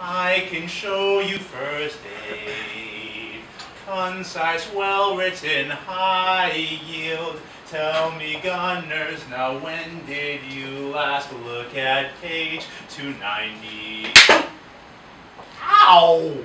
I can show you first aid. Concise, well-written, high yield. Tell me, gunners, now when did you last look at page 290? Ow!